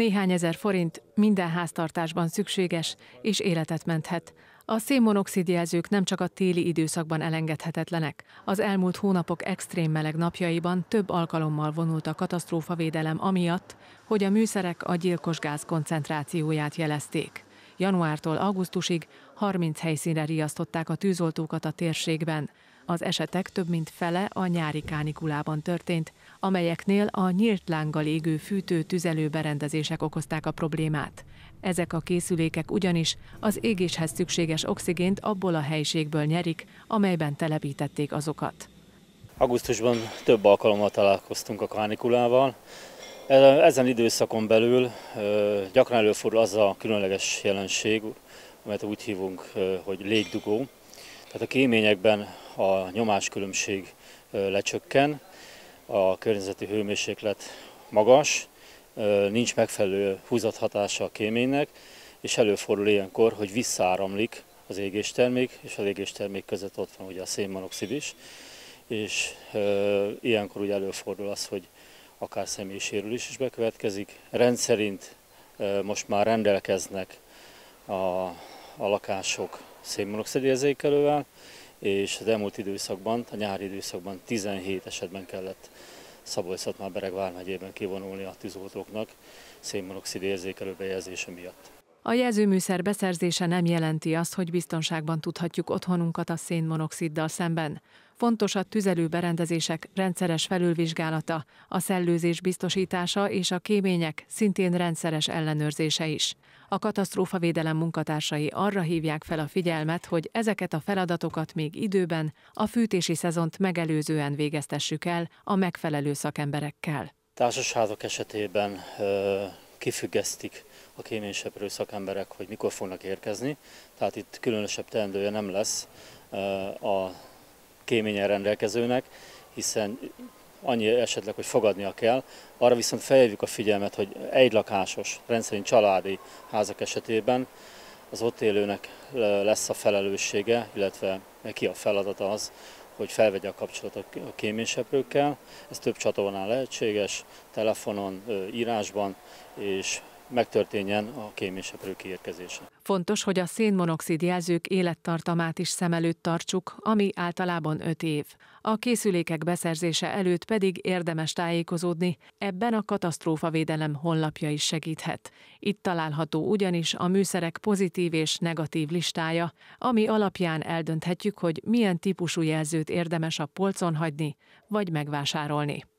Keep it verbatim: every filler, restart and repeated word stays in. Néhány ezer forint minden háztartásban szükséges és életet menthet. A szén-monoxid jelzők nem csak a téli időszakban elengedhetetlenek. Az elmúlt hónapok extrém meleg napjaiban több alkalommal vonult a katasztrófavédelem amiatt, hogy a műszerek a gyilkos gáz koncentrációját jelezték. Januártól augusztusig harminc helyszínre riasztották a tűzoltókat a térségben. Az esetek több mint fele a nyári kánikulában történt, amelyeknél a nyílt lánggal égő fűtő-tüzelő berendezések okozták a problémát. Ezek a készülékek ugyanis az égéshez szükséges oxigént abból a helyiségből nyerik, amelyben telepítették azokat. Augusztusban több alkalommal találkoztunk a kánikulával. Ezen időszakon belül gyakran előfordul az a különleges jelenség, amelyet úgy hívunk, hogy légdugó. Tehát a kéményekben a nyomáskülönbség lecsökken, a környezeti hőmérséklet magas, nincs megfelelő húzathatása a kéménynek, és előfordul ilyenkor, hogy visszáramlik az égéstermék, és az égéstermék között ott van ugye a szénmonoxid is, és ilyenkor ugye előfordul az, hogy akár személyi sérülés is bekövetkezik. Rendszerint most már rendelkeznek a, a lakások szénmonoxid érzékelővel, és az elmúlt időszakban, a nyári időszakban tizenhét esetben kellett Szabolcs-Szatmár-Bereg vármegyében kivonulni a tűzoltóknak szénmonoxid érzékelő bejelzése miatt. A jelzőműszer beszerzése nem jelenti azt, hogy biztonságban tudhatjuk otthonunkat a szénmonoxiddal szemben. Fontos a tüzelőberendezések rendszeres felülvizsgálata, a szellőzés biztosítása és a kémények szintén rendszeres ellenőrzése is. A katasztrófavédelem munkatársai arra hívják fel a figyelmet, hogy ezeket a feladatokat még időben, a fűtési szezont megelőzően végeztessük el a megfelelő szakemberekkel. Társasházak esetében kifüggesztik a kéményseprő szakemberek, hogy mikor fognak érkezni, tehát itt különösebb teendője nem lesz a kéményen rendelkezőnek, hiszen annyi esetleg, hogy fogadnia kell. Arra viszont felhívjuk a figyelmet, hogy egy lakásos, rendszerint családi házak esetében az ott élőnek lesz a felelőssége, illetve neki a feladata az, hogy felvegye a kapcsolatot a kéményseprőkkel. Ez több csatornán lehetséges, telefonon, írásban, és megtörténjen a kéményseprő kiérkezése. Fontos, hogy a szénmonoxid jelzők élettartamát is szem előtt tartsuk, ami általában öt év. A készülékek beszerzése előtt pedig érdemes tájékozódni, ebben a katasztrófavédelem honlapja is segíthet. Itt található ugyanis a műszerek pozitív és negatív listája, ami alapján eldönthetjük, hogy milyen típusú jelzőt érdemes a polcon hagyni vagy megvásárolni.